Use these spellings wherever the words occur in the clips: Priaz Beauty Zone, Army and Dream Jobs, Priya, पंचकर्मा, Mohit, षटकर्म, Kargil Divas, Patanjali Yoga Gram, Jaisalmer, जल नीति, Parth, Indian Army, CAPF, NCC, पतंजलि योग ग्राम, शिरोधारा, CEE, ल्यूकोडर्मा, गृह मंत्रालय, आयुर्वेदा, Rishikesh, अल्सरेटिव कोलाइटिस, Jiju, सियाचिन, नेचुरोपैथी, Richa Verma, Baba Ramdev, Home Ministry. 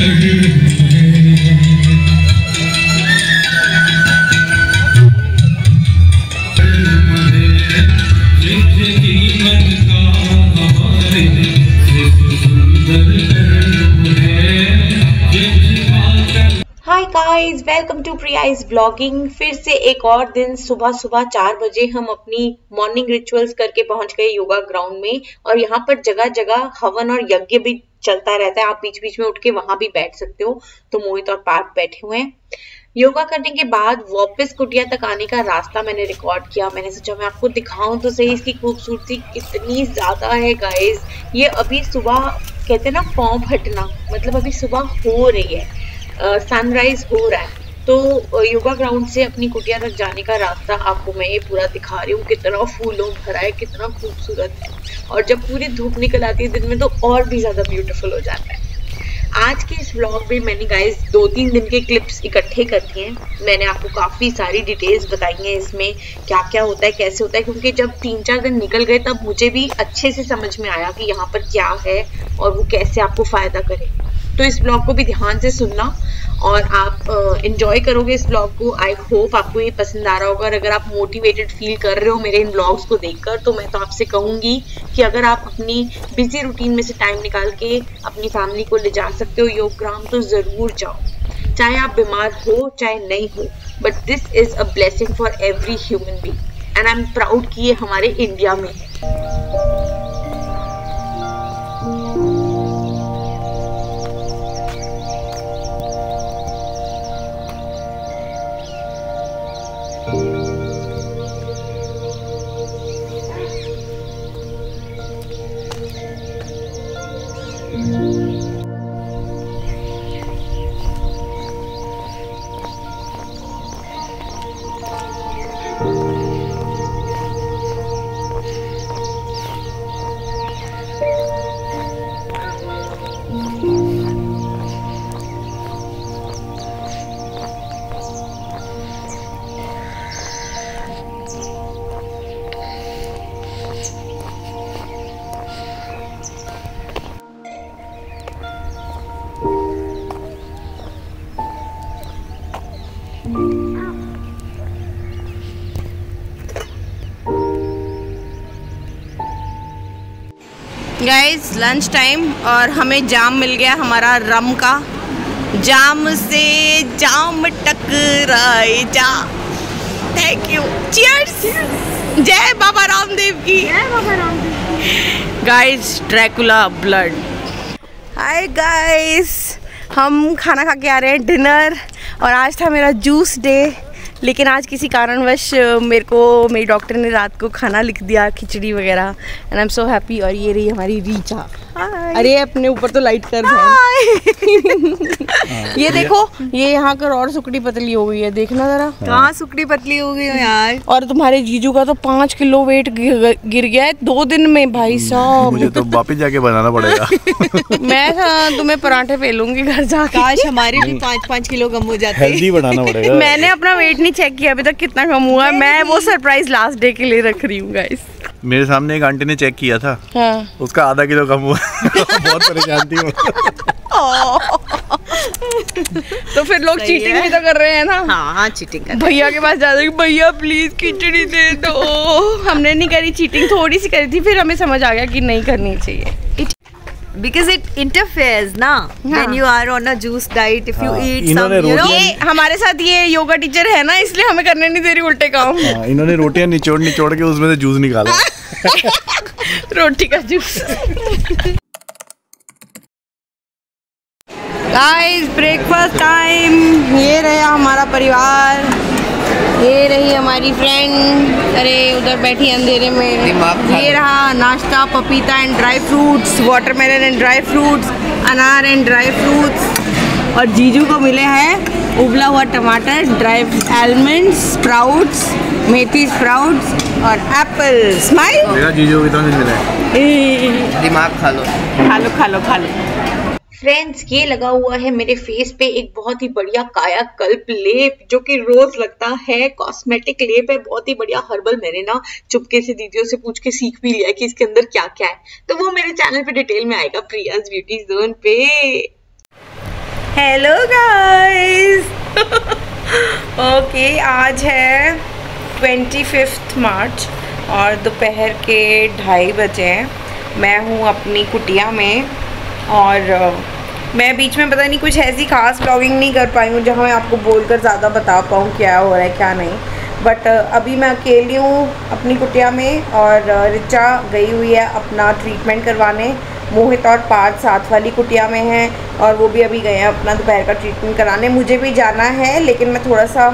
Hi guys, welcome to Priya's blogging. फिर से एक और दिन सुबह सुबह 4 बजे हम अपनी मॉर्निंग रिचुअल्स करके पहुंच गए योगा ग्राउंड में। और यहाँ पर जगह जगह हवन और यज्ञ भी चलता रहता है, आप बीच बीच में उठ के वहां भी बैठ सकते हो। तो मोहित और पार्थ बैठे हुए हैं। योगा करने के बाद वापस कुटिया तक आने का रास्ता मैंने रिकॉर्ड किया। मैंने सोचा मैं आपको दिखाऊं तो सही, इसकी खूबसूरती कितनी ज़्यादा है गाइस। ये अभी सुबह कहते हैं ना पाँव फटना, मतलब अभी सुबह हो रही है, सनराइज हो रहा है। तो योगा ग्राउंड से अपनी कुटिया तक जाने का रास्ता आपको मैं ये पूरा दिखा रही हूँ। कितना फूलों भरा है, कितना खूबसूरत है। और जब पूरी धूप निकल आती है दिन में तो और भी ज़्यादा ब्यूटीफुल हो जाता है। आज के इस व्लॉग में मैंने गाइस 2-3 दिन के क्लिप्स इकट्ठे कर दिए हैं। मैंने आपको काफ़ी सारी डिटेल्स बताई हैं इसमें क्या क्या होता है, कैसे होता है, क्योंकि जब 3-4 दिन निकल गए तब मुझे भी अच्छे से समझ में आया कि यहाँ पर क्या है और वो कैसे आपको फ़ायदा करे। तो इस ब्लॉग को भी ध्यान से सुनना और आप इंजॉय करोगे इस ब्लॉग को। आई होप आपको ये पसंद आ रहा होगा। और अगर आप मोटिवेटेड फील कर रहे हो मेरे इन ब्लॉग्स को देखकर तो मैं तो आपसे कहूँगी कि अगर आप अपनी बिजी रूटीन में से टाइम निकाल के अपनी फैमिली को ले जा सकते हो योग ग्राम तो ज़रूर जाओ, चाहे आप बीमार हो चाहे नहीं हो। But this is a blessing for every human being and I am proud कि ये हमारे इंडिया में है। गाइज लंच टाइम और हमें जाम मिल गया हमारा रम का। जाम से जाम टकराए जा। Thank you, cheers. जय बाबा रामदेव की। जय Baba Ramdev. Guys Dracula blood. Hi guys, हम खाना खा के आ रहे हैं, डिनर। और आज था मेरा जूस डे, लेकिन आज किसी कारणवश मेरी डॉक्टर ने रात को खाना लिख दिया, खिचड़ी वगैरह। And I am so happy. और ये रही हमारी रीचा। अरे अपने ऊपर तो लाइट कर है। ये देखो, ये यहाँ कर और सुकड़ी पतली हो गई है, देखना जरा। कहाँ सुकड़ी पतली हो गई हो यार। और तुम्हारे जीजू का तो 5 किलो वेट गिर गया है 2 दिन में। भाई साहब मुझे तो वापस जाके बनाना पड़ेगा। मैं तुम्हें पराठे पेलूंगी घर जाकर। काश हमारे भी 5-5 किलो कम हो जाते। मैंने अपना वेट नहीं चेक किया अभी तक कितना कम हुआ है। मैं वो सरप्राइज लास्ट डे के लिए रख रही हूँ गाइस। मेरे सामने एक आंटी ने चेक किया था, हाँ। उसका आधा किलो कम हुआ। बहुत परेशान थी वो। तो फिर लोग चीटिंग भी तो कर रहे हैं ना। हाँ, चीटिंग कर। भैया के पास जाते हैं, भैया प्लीज खिचड़ी दे दो। हमने नहीं करी चीटिंग, थोड़ी सी करी थी, फिर हमें समझ आ गया कि नहीं करनी चाहिए। Because it interferes na when you are on a juice diet if you eat some you know। ये हमारे साथ ये योगा टीचर है ना, इसलिए हमें करने नहीं दे रही उल्टे काम। इन्होंने रोटियां निचोड़ के उसमें से जूस निकाला। रोटी का जूस। Guys, breakfast time। ये रहा हमारा परिवार, ये रही हमारी फ्रेंड। अरे उधर बैठी अंधेरे में। ये रहा नाश्ता, पपीता and dry fruits, watermelon and dry fruits, अनार एंड ड्राई फ्रूट्स। और जीजू को मिले हैं उबला हुआ टमाटर, ड्राई आलमंड्स, स्प्राउट्स, मेथी स्प्राउट्स और एप्पल। स्माइल। मेरा जीजू कितना मिला है। दिमाग खा लो खा लो खा लो खा लो। फ्रेंड्स, ये लगा हुआ है मेरे फेस पे एक बहुत ही बढ़िया कायाकल्प लेप, जो कि रोज लगता है। कॉस्मेटिक लेप है, बहुत ही बढ़िया हर्बल। मैंने ना चुपके से दीदियों से पूछ के सीख भी लिया कि इसके अंदर क्या क्या है, तो वो मेरे चैनल पे डिटेल में आएगा, प्रियाज ब्यूटी जोन पे। Hello guys. ओके, आज है 25 मार्च और दोपहर के 2:30 बजे हैं। मैं हूँ अपनी कुटिया में और मैं बीच में पता नहीं कुछ ऐसी खास ब्लॉगिंग नहीं कर पाई हूँ जहाँ मैं आपको बोलकर ज़्यादा बता पाऊँ क्या हो रहा है क्या नहीं। बट अभी मैं अकेली हूँ अपनी कुटिया में और रिचा गई हुई है अपना ट्रीटमेंट करवाने। मोहित और पार्थ साथ वाली कुटिया में हैं और वो भी अभी गए हैं अपना दोपहर का ट्रीटमेंट कराने। मुझे भी जाना है लेकिन मैं थोड़ा सा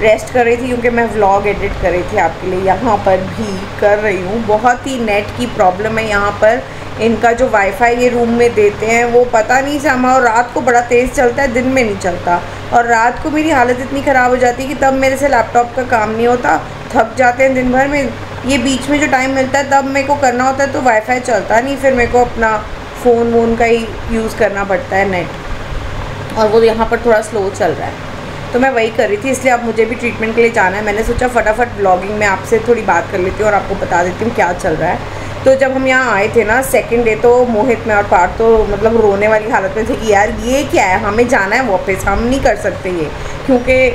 रेस्ट कर रही थी क्योंकि मैं व्लॉग एडिट कर रही थी आपके लिए। यहाँ पर भी कर रही हूँ, बहुत ही नेट की प्रॉब्लम है यहाँ पर। इनका जो वाईफाई ये रूम में देते हैं वो पता नहीं समहाउ रात को बड़ा तेज़ चलता है, दिन में नहीं चलता। और रात को मेरी हालत इतनी ख़राब हो जाती है कि तब मेरे से लैपटॉप का काम नहीं होता, थक जाते हैं दिन भर में। ये बीच में जो टाइम मिलता है तब मेरे को करना होता है तो वाईफाई चलता नहीं, फिर मेरे को अपना फ़ोन का ही यूज़ करना पड़ता है नेट, और वो यहाँ पर थोड़ा स्लो चल रहा है। तो मैं वही कर रही थी, इसलिए अब मुझे भी ट्रीटमेंट के लिए जाना है। मैंने सोचा फटाफट ब्लॉगिंग में आपसे थोड़ी बात कर लेती हूँ और आपको बता देती हूँ क्या चल रहा है। तो जब हम यहाँ आए थे ना सेकेंड डे, तो मोहित में और पार्थ तो मतलब रोने वाली हालत में थे कि यार ये क्या है, हमें जाना है वापस, हम नहीं कर सकते ये, क्योंकि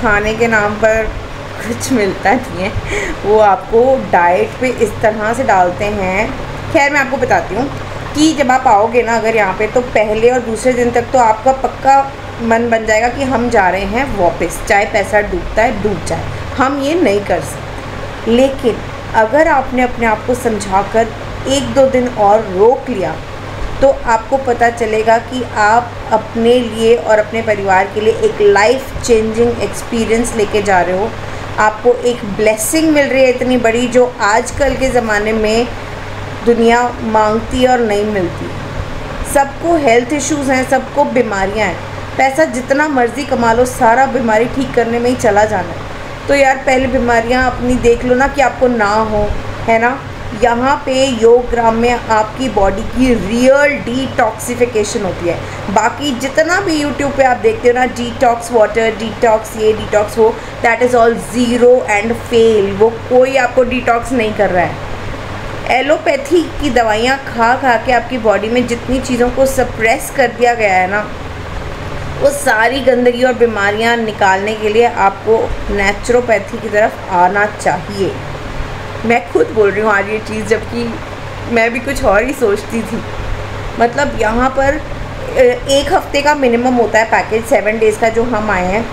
खाने के नाम पर कुछ मिलता नहीं है, वो आपको डाइट पे इस तरह से डालते हैं। खैर मैं आपको बताती हूँ कि जब आप आओगे ना अगर यहाँ पे, तो पहले और दूसरे दिन तक तो आपका पक्का मन बन जाएगा कि हम जा रहे हैं वापस, चाहे पैसा डूबता है डूब जाए, हम ये नहीं कर सकते। लेकिन अगर आपने अपने आप को समझा कर 1-2 दिन और रोक लिया तो आपको पता चलेगा कि आप अपने लिए और अपने परिवार के लिए एक लाइफ चेंजिंग एक्सपीरियंस लेके जा रहे हो। आपको एक ब्लेसिंग मिल रही है इतनी बड़ी जो आजकल के ज़माने में दुनिया मांगती और नहीं मिलती। सबको हेल्थ इश्यूज़ हैं, सबको बीमारियां हैं, पैसा जितना मर्जी कमा लो सारा बीमारी ठीक करने में ही चला जाना है। तो यार पहले बीमारियां अपनी देख लो ना कि आपको ना हो, है ना। यहाँ पे योग ग्राम में आपकी बॉडी की रियल डिटॉक्सिफिकेशन होती है। बाकी जितना भी यूट्यूब पे आप देखते हो ना डिटॉक्स वाटर, डिटॉक्स ये, डिटॉक्स वो, that is all zero and fail. वो कोई आपको डिटॉक्स नहीं कर रहा है। एलोपैथी की दवाइयाँ खा खा के आपकी बॉडी में जितनी चीज़ों को सप्रेस कर दिया गया है ना, वो सारी गंदगी और बीमारियाँ निकालने के लिए आपको नेचुरोपैथी की तरफ आना चाहिए। मैं खुद बोल रही हूँ आज ये चीज़, जबकि मैं भी कुछ और ही सोचती थी। मतलब यहाँ पर 1 हफ्ते का मिनिमम होता है पैकेज, 7 डेज़ का जो हम आए हैं।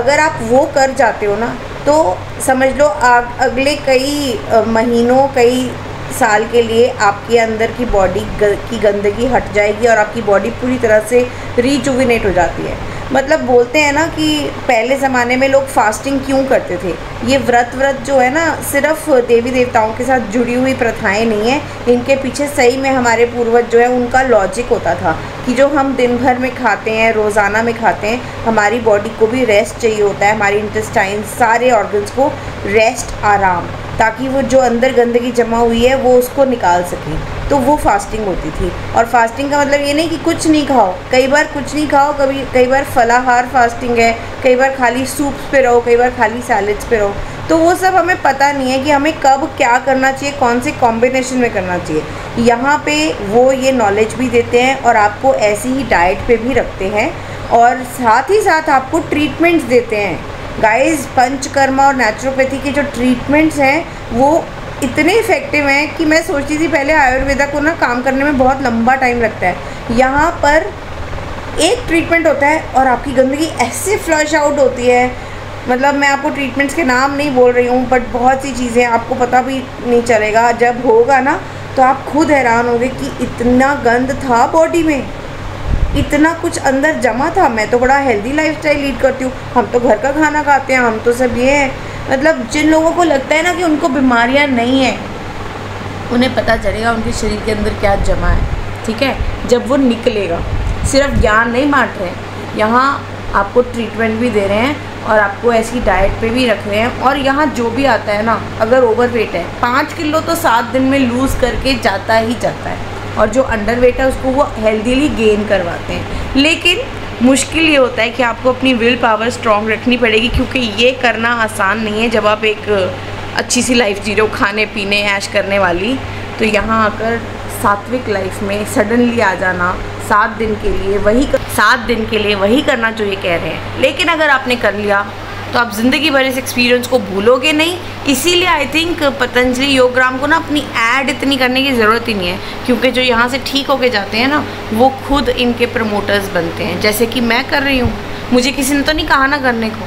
अगर आप वो कर जाते हो ना तो समझ लो आप अगले कई महीनों कई साल के लिए आपके अंदर की बॉडी की गंदगी हट जाएगी और आपकी बॉडी पूरी तरह से रिजुविनेट हो जाती है। मतलब बोलते हैं ना कि पहले ज़माने में लोग फास्टिंग क्यों करते थे। ये व्रत जो है ना सिर्फ देवी देवताओं के साथ जुड़ी हुई प्रथाएं नहीं हैं, इनके पीछे सही में हमारे पूर्वज जो है उनका लॉजिक होता था कि जो हम दिन भर में खाते हैं, रोज़ाना में खाते हैं, हमारी बॉडी को भी रेस्ट चाहिए होता है, हमारी इंटेस्टाइन सारे ऑर्गन्स को रेस्ट, आराम, ताकि वो जो अंदर गंदगी जमा हुई है वो उसको निकाल सकें। तो वो फास्टिंग होती थी। और फास्टिंग का मतलब ये नहीं कि कुछ नहीं खाओ, कई बार कुछ नहीं खाओ, कई बार फलाहार फास्टिंग है, कई बार खाली सूप्स पे रहो, कई बार खाली सैलेड्स पे रहो। तो वो सब हमें पता नहीं है कि हमें कब क्या करना चाहिए, कौन से कॉम्बिनेशन में करना चाहिए। यहाँ पे वो ये नॉलेज भी देते हैं और आपको ऐसी ही डाइट पे भी रखते हैं और साथ ही साथ आपको ट्रीटमेंट्स देते हैं। गाइस पंचकर्मा और नेचुरोपैथी के जो ट्रीटमेंट्स हैं वो इतने इफ़ेक्टिव हैं कि मैं सोचती थी पहले आयुर्वेदा को ना काम करने में बहुत लंबा टाइम लगता है। यहाँ पर एक ट्रीटमेंट होता है और आपकी गंदगी ऐसे फ्लश आउट होती है। मतलब मैं आपको ट्रीटमेंट्स के नाम नहीं बोल रही हूँ बट बहुत सी चीज़ें आपको पता भी नहीं चलेगा, जब होगा ना तो आप खुद हैरान होगे कि इतना गंद था बॉडी में, इतना कुछ अंदर जमा था। मैं तो बड़ा हेल्दी लाइफस्टाइल लीड करती हूँ, हम तो घर का खाना खाते हैं, हम तो सब ये हैं। मतलब जिन लोगों को लगता है ना कि उनको बीमारियाँ नहीं हैं, उन्हें पता चलेगा उनके शरीर के अंदर क्या जमा है, ठीक है, जब वो निकलेगा। सिर्फ ज्ञान नहीं बांट रहे हैं, यहाँ आपको ट्रीटमेंट भी दे रहे हैं और आपको ऐसी डाइट पे भी रख रहे हैं। और यहाँ जो भी आता है ना, अगर ओवरवेट है 5 किलो तो 7 दिन में लूज़ करके जाता ही जाता है, और जो अंडरवेट है उसको वो हेल्दीली गेन करवाते हैं। लेकिन मुश्किल ये होता है कि आपको अपनी विल पावर स्ट्रॉन्ग रखनी पड़ेगी, क्योंकि ये करना आसान नहीं है जब आप एक अच्छी सी लाइफ जी रहे हो, खाने पीने ऐश करने वाली। तो यहाँ आकर सात्विक लाइफ में सडनली आ जाना, 7 दिन के लिए वही करना जो ये कह रहे हैं। लेकिन अगर आपने कर लिया तो आप ज़िंदगी भर इस एक्सपीरियंस को भूलोगे नहीं। इसीलिए आई थिंक पतंजलि योग ग्राम को ना अपनी ऐड इतनी करने की ज़रूरत ही नहीं है, क्योंकि जो यहाँ से ठीक होके जाते हैं ना वो खुद इनके प्रमोटर्स बनते हैं, जैसे कि मैं कर रही हूँ। मुझे किसी ने तो नहीं कहा ना करने को,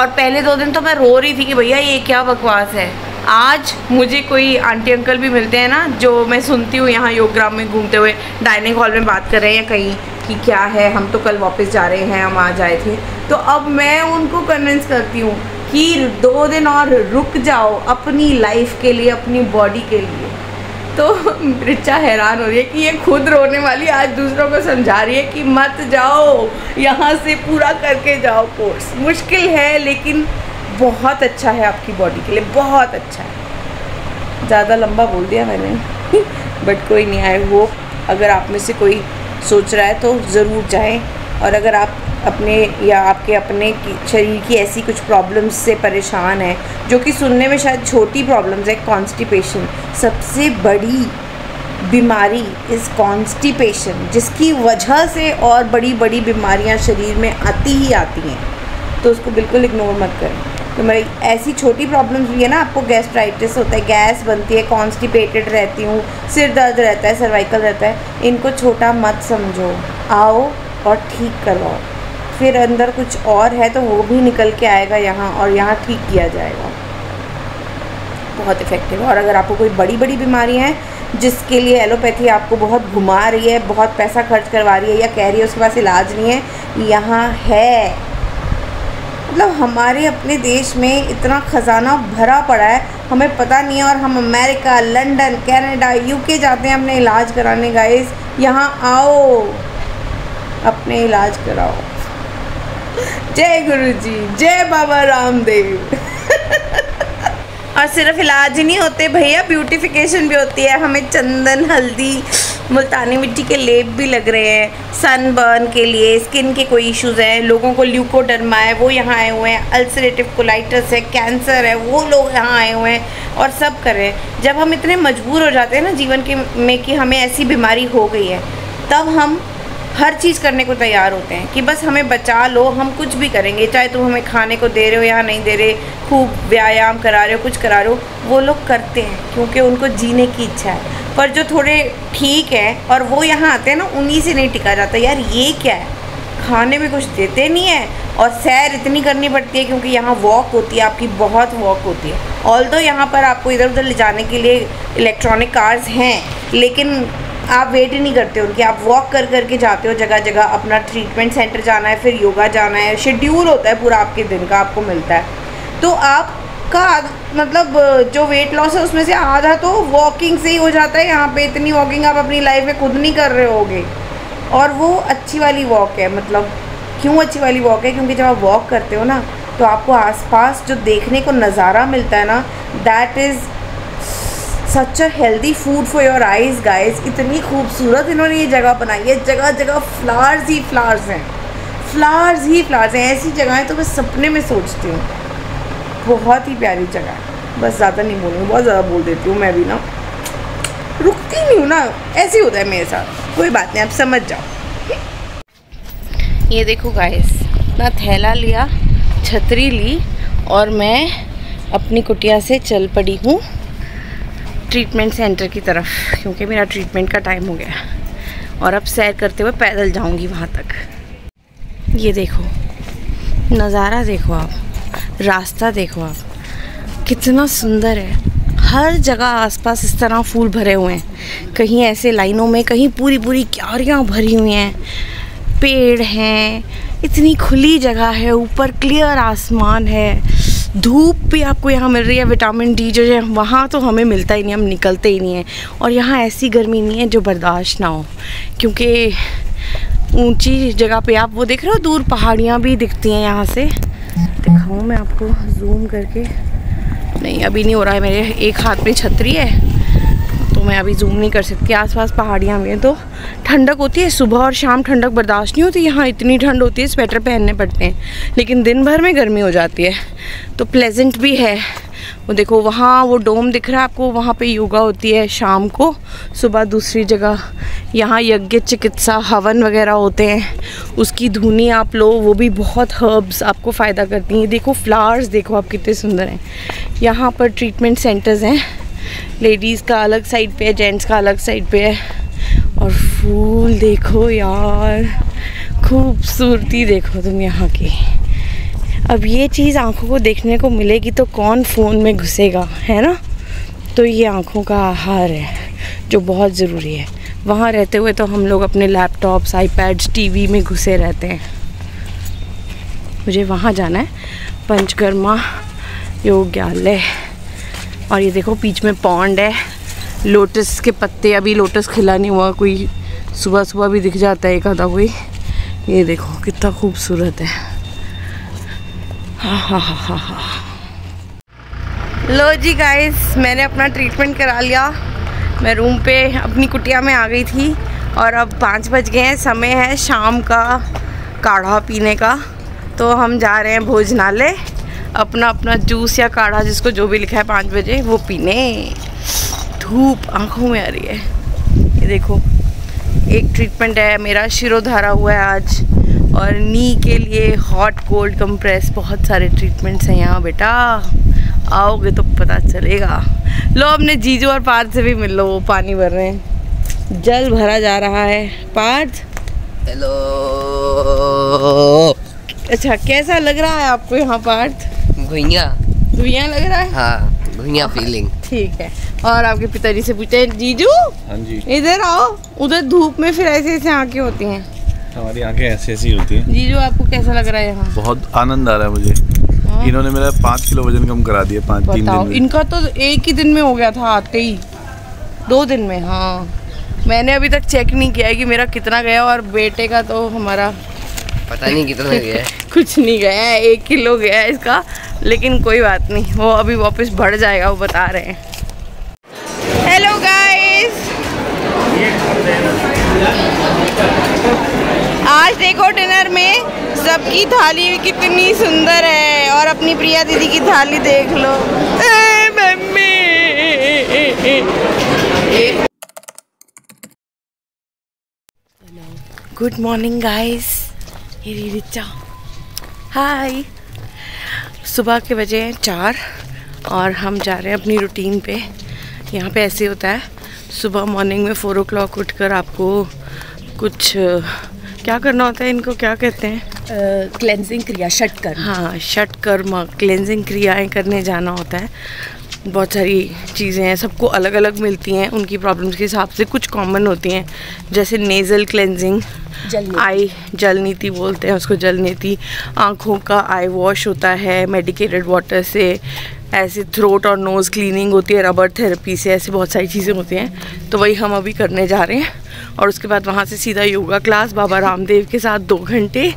और पहले 2 दिन तो मैं रो रही थी कि भैया ये क्या बकवास है। आज मुझे कोई आंटी अंकल भी मिलते हैं ना, जो मैं सुनती हूँ यहाँ योग ग्राम में घूमते हुए डाइनिंग हॉल में बात कर रहे हैं या कहीं कि क्या है, हम तो कल वापस जा रहे हैं, हम आज आए थे। तो अब मैं उनको कन्विंस करती हूँ कि 2 दिन और रुक जाओ अपनी लाइफ के लिए, अपनी बॉडी के लिए। तो रिचा हैरान हो रही है कि ये खुद रोने वाली आज दूसरों को समझा रही है कि मत जाओ, यहाँ से पूरा करके जाओ कोर्स। मुश्किल है लेकिन बहुत अच्छा है आपकी बॉडी के लिए, बहुत अच्छा है। ज़्यादा लंबा बोल दिया मैंने बट कोई नहीं। आई होप अगर आप में से कोई सोच रहा है तो ज़रूर जाएं। और अगर आप अपने या आपके अपने शरीर की ऐसी कुछ प्रॉब्लम्स से परेशान हैं, जो कि सुनने में शायद छोटी प्रॉब्लम्स है, कॉन्स्टिपेशन सबसे बड़ी बीमारी इस कॉन्स्टिपेशन, जिसकी वजह से और बड़ी बड़ी बीमारियां शरीर में आती ही आती हैं, तो उसको बिल्कुल इग्नोर मत करें। तो मेरी ऐसी छोटी प्रॉब्लम्स भी है ना, आपको गैस्ट्राइटिस होता है, गैस बनती है, कॉन्स्टिपेटेड रहती हूँ, सिर दर्द रहता है, सर्वाइकल रहता है, इनको छोटा मत समझो। आओ और ठीक करवाओ, फिर अंदर कुछ और है तो वो भी निकल के आएगा यहाँ, और यहाँ ठीक किया जाएगा। बहुत इफ़ेक्टिव है। और अगर आपको कोई बड़ी बड़ी बीमारियाँ हैं जिसके लिए एलोपैथी आपको बहुत घुमा रही है, बहुत पैसा खर्च करवा रही है, या कह रही है उसके पास इलाज नहीं है, यहाँ है। मतलब हमारे अपने देश में इतना ख़जाना भरा पड़ा है, हमें पता नहीं है। और हम अमेरिका, लंदन, कनाडा, यूके जाते हैं अपने इलाज कराने। गाइस यहाँ आओ, अपने इलाज कराओ। जय गुरुजी, जय बाबा रामदेव। और सिर्फ इलाज ही नहीं होते भैया, ब्यूटिफिकेशन भी होती है। हमें चंदन, हल्दी, मुल्तानी मिट्टी के लेप भी लग रहे हैं। सनबर्न के लिए, स्किन के कोई इश्यूज़ हैं, लोगों को ल्यूकोडर्मा है वो यहाँ आए हुए हैं, अल्सरेटिव कोलाइटिस है, कैंसर है वो लोग यहाँ आए हुए हैं और सब कर रहे हैं। जब हम इतने मजबूर हो जाते हैं ना जीवन के में कि हमें ऐसी बीमारी हो गई है, तब हम हर चीज़ करने को तैयार होते हैं कि बस हमें बचा लो, हम कुछ भी करेंगे, चाहे तुम हमें खाने को दे रहे हो या नहीं दे रहे, खूब व्यायाम करा रहे हो, कुछ करा रहे हो, वो लोग करते हैं क्योंकि उनको जीने की इच्छा है। पर जो थोड़े ठीक हैं और वो यहाँ आते हैं ना, उन्हीं से नहीं टिका जाता। यार ये क्या है, खाने में कुछ देते नहीं है और सैर इतनी करनी पड़ती है क्योंकि यहाँ वॉक होती है, आपकी बहुत वॉक होती है। ऑल्दो यहाँ पर आपको इधर उधर ले जाने के लिए इलेक्ट्रॉनिक कार्स हैं, लेकिन आप वेट ही नहीं करते उनकी, आप वॉक कर करके जाते हो जगह जगह। अपना ट्रीटमेंट सेंटर जाना है, फिर योगा जाना है, शेड्यूल होता है पूरा आपके दिन का, आपको मिलता है। तो आपका मतलब जो वेट लॉस है उसमें से आधा तो वॉकिंग से ही हो जाता है। यहाँ पे इतनी वॉकिंग आप अपनी लाइफ में खुद नहीं कर रहे होगे, और वो अच्छी वाली वॉक है। मतलब क्यों अच्छी वाली वॉक है, क्योंकि जब आप वॉक करते हो ना तो आपको आसपास जो देखने को नज़ारा मिलता है ना, that is such a healthy food for your eyes. Guys इतनी खूबसूरत इन्होंने ये जगह बनाई है, जगह जगह फ्लावर्स ही फ्लावर्स हैं, फ्लावर्स ही फ्लावर्स हैं। ऐसी जगहें तो मैं सपने में सोचती हूँ, बहुत ही प्यारी जगह है। बस ज़्यादा नहीं बोलूँगी, बहुत ज़्यादा बोल देती हूँ मैं भी ना, रुकती नहीं हूँ ना, ऐसे होता है मेरे साथ। कोई बात नहीं, आप समझ जाओ। ये देखो गाइस, ना थैला लिया, छतरी ली, और मैं अपनी कुटिया से चल पड़ी हूँ ट्रीटमेंट सेंटर की तरफ, क्योंकि मेरा ट्रीटमेंट का टाइम हो गया और अब सैर करते हुए पैदल जाऊंगी वहाँ तक। ये देखो नज़ारा, देखो आप रास्ता, देखो आप कितना सुंदर है। हर जगह आसपास इस तरह फूल भरे हुए हैं, कहीं ऐसे लाइनों में, कहीं पूरी पूरी क्यारियाँ भरी हुई हैं, पेड़ हैं, इतनी खुली जगह है, ऊपर क्लियर आसमान है, धूप भी आपको यहाँ मिल रही है, विटामिन डी जो है वहाँ तो हमें मिलता ही नहीं, हम निकलते ही नहीं हैं। और यहाँ ऐसी गर्मी नहीं है जो बर्दाश्त ना हो, क्योंकि ऊंची जगह पे आप वो देख रहे हो, दूर पहाड़ियाँ भी दिखती हैं यहाँ से। दिखाऊँ मैं आपको जूम करके, नहीं अभी नहीं हो रहा है, मेरे एक हाथ में छतरी है तो मैं अभी जूम नहीं कर सकती। आसपास पहाड़ियाँ भी हैं तो ठंडक होती है, सुबह और शाम ठंडक बर्दाश्त नहीं होती, यहाँ इतनी ठंड होती है स्वेटर पहनने पड़ते हैं, लेकिन दिन भर में गर्मी हो जाती है। तो प्लेजेंट भी है वो देखो वहाँ वो डोम दिख रहा है आपको, वहाँ पे योगा होती है शाम को, सुबह दूसरी जगह। यहाँ यज्ञ चिकित्सा हवन वगैरह होते हैं, उसकी धुनी आप लो, वो भी बहुत हर्ब्स आपको फ़ायदा करती हैं। देखो फ्लावर्स देखो आप कितने सुंदर हैं। यहाँ पर ट्रीटमेंट सेंटर्स हैं, लेडीज़ का अलग साइड पे है, जेंट्स का अलग साइड पे है। और फूल देखो यार, खूबसूरती देखो तुम यहाँ की। अब ये चीज़ आँखों को देखने को मिलेगी तो कौन फ़ोन में घुसेगा, है ना। तो ये आँखों का आहार है जो बहुत ज़रूरी है। वहाँ रहते हुए तो हम लोग अपने लैपटॉप्स, आईपैड्स, टीवी में घुसे रहते हैं। मुझे वहाँ जाना है, पंचकर्मा योगालय। और ये देखो बीच में पॉन्ड है, लोटस के पत्ते, अभी लोटस खिला नहीं हुआ, कोई सुबह सुबह भी दिख जाता है एक आधा कोई। ये देखो कितना खूबसूरत है। लो जी गाइस, मैंने अपना ट्रीटमेंट करा लिया। मैं रूम पे अपनी कुटिया में आ गई थी और अब 5 बज गए हैं। समय है शाम का काढ़ा पीने का, तो हम जा रहे हैं भोजनालय, अपना अपना जूस या काढ़ा जिसको जो भी लिखा है 5 बजे वो पीने। धूप आंखों में आ रही है। ये देखो एक ट्रीटमेंट है मेरा, शिरोधारा हुआ है आज, और नी के लिए हॉट कोल्ड कंप्रेस, बहुत सारे ट्रीटमेंट्स हैं यहाँ बेटा, आओगे तो पता चलेगा। लो अपने जीजू और पार्थ से भी मिल लो, वो पानी भर रहे हैं, जल भरा जा रहा है। पार्थ हेलो, अच्छा कैसा लग रहा है आपको यहाँ पार्थ? घुइया घुइया लग रहा है। हाँ घुइया फीलिंग। ठीक है, और आपके पिताजी से पूछते हैं, जीजू हाँ जी इधर आओ, उधर धूप में फिर ऐसे ऐसे आँखें होती हैं, हमारी आंखें ऐसी ऐसी होती हैं। जीजू आपको कैसा लग रहा है यहाँ? बहुत आनंद आ रहा है मुझे। इन्होंने मेरा 5 किलो वजन कम करा दिया 3 दिन में। इनका तो एक ही दिन में हो गया था, आते ही 2 दिन में। हाँ मैंने अभी तक चेक नहीं किया है कि मेरा कितना गया, और बेटे का तो हमारा पता नहीं कितना गया है। कुछ नहीं गया है, 1 किलो गया है इसका, लेकिन कोई बात नहीं, वो अभी वापस बढ़ जाएगा, वो बता रहे हैं। हेलो गाइस, आज देखो डिनर में सबकी थाली कितनी सुंदर है, और अपनी प्रिया दीदी की थाली देख लो। गुड मॉर्निंग गाइस, ये रिचा हाय। सुबह के बजे हैं 4 और हम जा रहे हैं अपनी रूटीन पे। यहाँ पे ऐसे होता है, सुबह मॉर्निंग में 4 o'clock उठकर आपको कुछ क्या करना होता है, इनको क्या कहते हैं, क्लेंजिंग क्रिया, षटकर्म। हाँ षटकर्म, क्लेंजिंग क्रियाएं करने जाना होता है। बहुत सारी चीज़ें हैं, सबको अलग अलग मिलती हैं, उनकी प्रॉब्लम्स के हिसाब से कुछ कॉमन होती हैं, जैसे नेज़ल क्लेंजिंग, आई जल नीति बोलते हैं उसको, जल नीति। आँखों का आई वॉश होता है मेडिकेटेड वाटर से, ऐसे थ्रोट और नोज़ क्लीनिंग होती है रबर थेरेपी से, ऐसे बहुत सारी चीज़ें होती हैं। तो वही हम अभी करने जा रहे हैं, और उसके बाद वहाँ से सीधा योगा क्लास बाबा रामदेव के साथ 2 घंटे।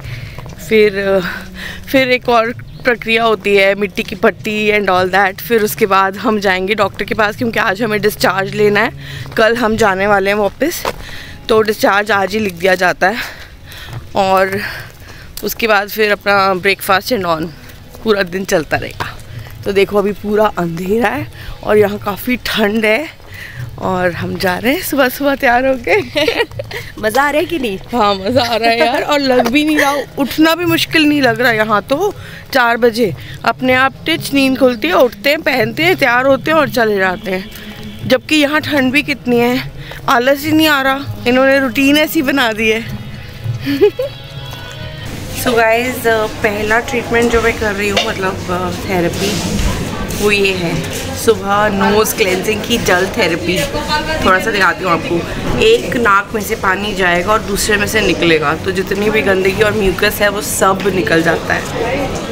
फिर एक और प्रक्रिया होती है, मिट्टी की पट्टी एंड ऑल दैट। फिर उसके बाद हम जाएंगे डॉक्टर के पास, क्योंकि आज हमें डिस्चार्ज लेना है, कल हम जाने वाले हैं वापस, तो डिस्चार्ज आज ही लिख दिया जाता है। और उसके बाद फिर अपना ब्रेकफास्ट एंड ऑन, पूरा दिन चलता रहेगा। तो देखो अभी पूरा अंधेरा है और यहाँ काफ़ी ठंड है, और हम जा रहे हैं सुबह सुबह तैयार होके। मज़ा आ रहा है कि नहीं? हाँ मज़ा आ रहा है यार, और लग भी नहीं रहा, उठना भी मुश्किल नहीं लग रहा। यहाँ तो 4 बजे अपने आप टिच नींद खुलती है, उठते हैं, पहनते हैं, तैयार होते हैं और चले जाते हैं, जबकि यहाँ ठंड भी कितनी है, आलस ही नहीं आ रहा, इन्होंने रूटीन ऐसी बना दी है। सो गाइज पहला ट्रीटमेंट जो मैं कर रही हूँ, मतलब थेरेपी, वो ये है सुबह नोज़ क्लेंजिंग की जल थेरेपी। थोड़ा सा दिखाती हूँ आपको। एक नाक में से पानी जाएगा और दूसरे में से निकलेगा, तो जितनी भी गंदगी और म्यूकस है वो सब निकल जाता है।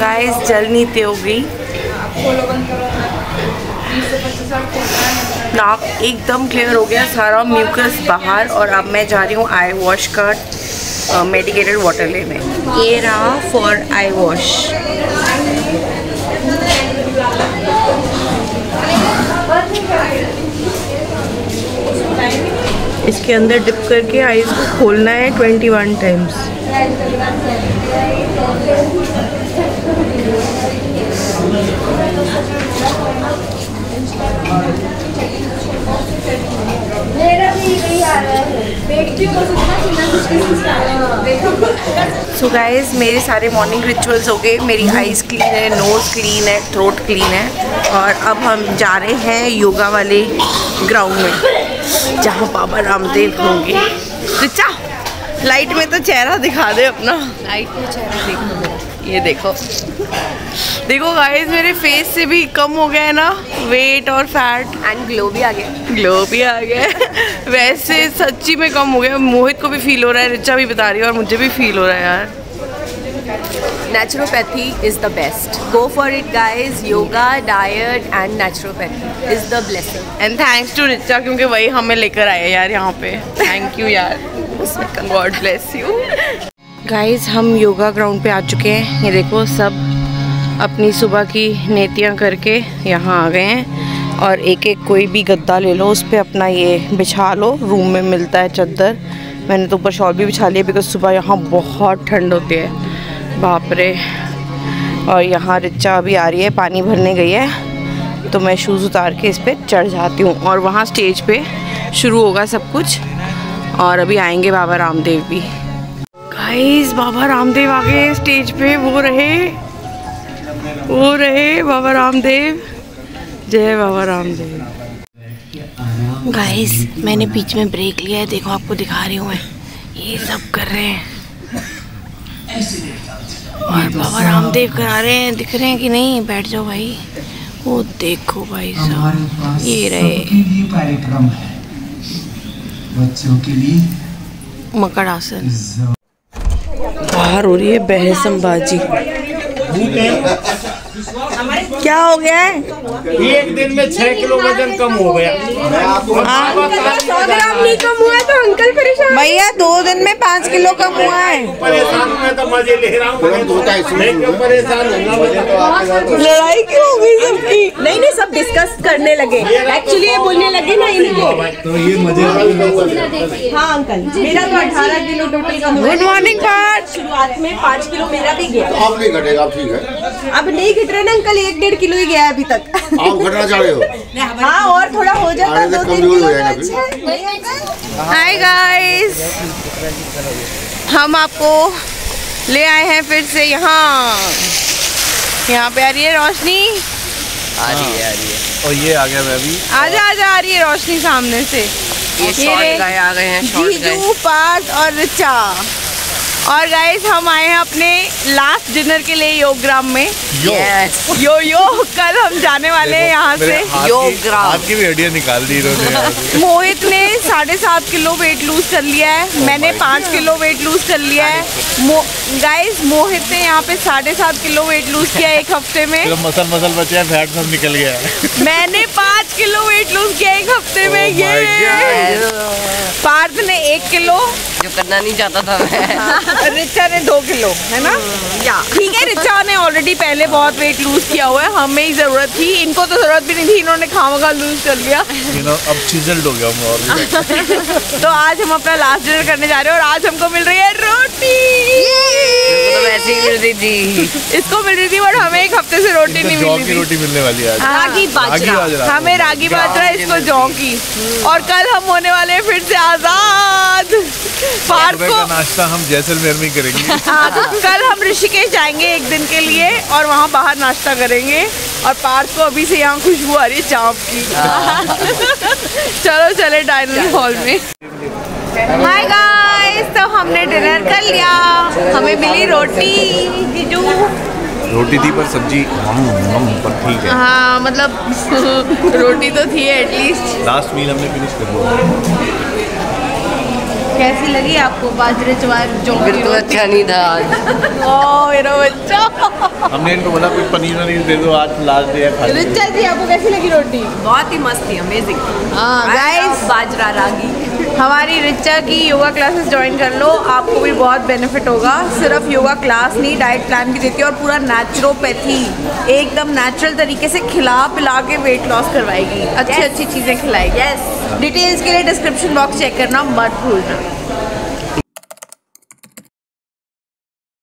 गाइस जल नीति हो गई, नाक एकदम क्लियर हो गया, सारा म्यूकस बाहर। और अब मैं जा रही हूँ आई वॉश का मेडिकेटेड वाटर लेने। ये रहा फॉर आई वॉश। इसके अंदर डिप करके आईज को खोलना है 21 टाइम्स। सो गाइज मेरे सारे मॉर्निंग रिचुअल्स हो गए। मेरी आईज क्लीन है, नोज़ क्लीन है, थ्रोट क्लीन है और अब हम जा रहे हैं योगा वाले ग्राउंड में जहाँ बाबा रामदेव होंगे। रिचा लाइट में तो चेहरा दिखा दे अपना। लाइट में चेहरा देखो, ये देखो देखो गाइज मेरे फेस से भी कम हो गया है ना वेट और फैट एंड ग्लो भी आ गया। वैसे सच्ची में कम हो गया। मोहित को भी फील हो रहा है, रिचा भी बता रही है और मुझे भी फील हो रहा है यार। Naturopathy is the best. Go for it guys. Yoga, diet and naturopathy is the blessing. And thanks to Richa क्योंकि वही हमें लेकर आए यार यहाँ पे। Thank you यार। God bless you. Guys हम योगा ग्राउंड पे आ चुके हैं। ये देखो सब अपनी सुबह की नेतियाँ करके यहाँ आ गए हैं और एक एक कोई भी गद्दा ले लो, उस पर अपना ये बिछा लो। रूम में मिलता है चद्दर। मैंने तो ऊपर शॉल भी बिछा लिया बिकॉज सुबह यहाँ बहुत ठंड होती है, बाप रे। और यहाँ रिचा अभी आ रही है, पानी भरने गई है तो मैं शूज़ उतार के इस पर चढ़ जाती हूँ और वहाँ स्टेज पे शुरू होगा सब कुछ। और अभी आएंगे बाबा रामदेव भी। गाइस बाबा रामदेव आ गए स्टेज पे। वो रहे बाबा रामदेव। जय बाबा रामदेव। गाइस मैंने बीच में ब्रेक लिया है, देखो आपको दिखा रही हूँ मैं। ये सब कर रहे हैं और बाबा रामदेव करा रहे हैं। दिख रहे हैं कि नहीं? बैठ जाओ भाई। वो देखो भाई साहब, ये रहे कार्यक्रम है बच्चों के लिए मकर आसन। बाहर हो रही है बहसमबाजी। क्या हो गया है? एक दिन में 6 किलो वजन कम हो गया। नहीं कम हुआ तो अंकल परेशान। भैया 2 दिन में 5 किलो कम हुआ है। परेशान मैं तो मजे ले रहा हूँ। परेशान लड़ाई क्यों हो गई सबकी? नहीं सब डिस्कस करने लगे। एक्चुअली ये बोलने लगे ना इनको तो ये मजे। हाँ अंकल मेरा तो 18 किलो टोटल कम। Good morning. शुरुआत में 5 किलो मेरा भी गया। अब नहीं घटेगा, ठीक है। अब नहीं घट रहा ना अंकल, 1-1.5 किलो ही गया अभी तक। आप घटना चाह रहे हो? हाँ और थोड़ा हो जाता 2-3 किलो अच्छा है। हाय गाइस हम आपको ले आए हैं फिर से यहाँ पे। आ रही है रोशनी, आ रही है और ये आ गया मैं अभी। आजा आ रही है रोशनी सामने से। ये आ गए हैं जीजू, पार्थ और रिचा। और गाइस हम आए हैं अपने लास्ट डिनर के लिए योगग्राम में। यो कल हम जाने वाले हैं यहाँ से योगग्राम। आपकी भी हड्डियाँ निकाल दी इन्होंने। मोहित ने 7.5 किलो वेट लूज कर लिया है, मैंने 5 किलो वेट लूज कर लिया है। गाइस मोहित ने यहाँ पे 7.5 किलो वेट लूज किया एक हफ्ते में। मसल बचा है, फैट सब निकल गया है। मैंने 5 किलो वेट लूज किया एक हफ्ते में। ये पार्थ ने 1 किलो, जो करना नहीं चाहता था मैं। रिचा ने 2 किलो, है ना? ठीक है, रिचा ने ऑलरेडी पहले बहुत वेट लूज किया हुआ है, हमें ही जरूरत थी। इनको तो जरूरत भी नहीं थी, इन्होंने खामखा लूज कर लिया। अब चिजल्ड हो गया हम। तो आज हम अपना लास्ट डिनर करने जा रहे हैं और आज हमको मिल रही है रोटी। तो वैसे ही मिल रही थी, इसको मिल रही थी बट हमें एक हफ्ते से रोटी नहीं मिली थी। रोटी मिलने वाली है रागी बाजरा, हमें रागी बाजरा, इसको जौ की। और कल हम होने वाले हैं फिर से आजाद। पार्थ को नाश्ता हम जैसलमेर में करेंगे। कल हम ऋषिकेश जाएंगे 1 दिन के लिए और वहाँ बाहर नाश्ता करेंगे। और पार्थ को अभी से यहाँ खुशबू आ रही है चाँप की। चलो चले डाइनिंग हॉल में। हाय गाइस तो हमने डिनर कर लिया, हमें मिली रोटी। जीजू रोटी थी पर सब्जी हम पर ठीक है। हाँ मतलब रोटी तो थी एटलीस्ट। लास्ट मील हमने फिनिश कर लिया। कैसी लगी आपको बाजरे चवार जो? बिल्कुल अच्छा नहीं था आज। ओह मेरा बच्चा। हमने इनको बोला कुछ पनीर वनीर दे दो, आज लास्ट डे है। रिचा जी आपको कैसी लगी रोटी? बहुत ही मस्त थी, अमेजिंग। गाइस बाजरा रागी। हमारी रिचा की योगा क्लासेस ज्वाइन कर लो, आपको भी बहुत बेनिफिट होगा। सिर्फ योगा क्लास नहीं, डाइट प्लान भी देती है और पूरा नेचुरोपैथी, एकदम नेचुरल तरीके से खिला पिला के वेट लॉस करवाएगी, अच्छी अच्छी चीज़ें खिलाएगी। डिटेल्स के लिए डिस्क्रिप्शन बॉक्स चेक करना मत भूलना।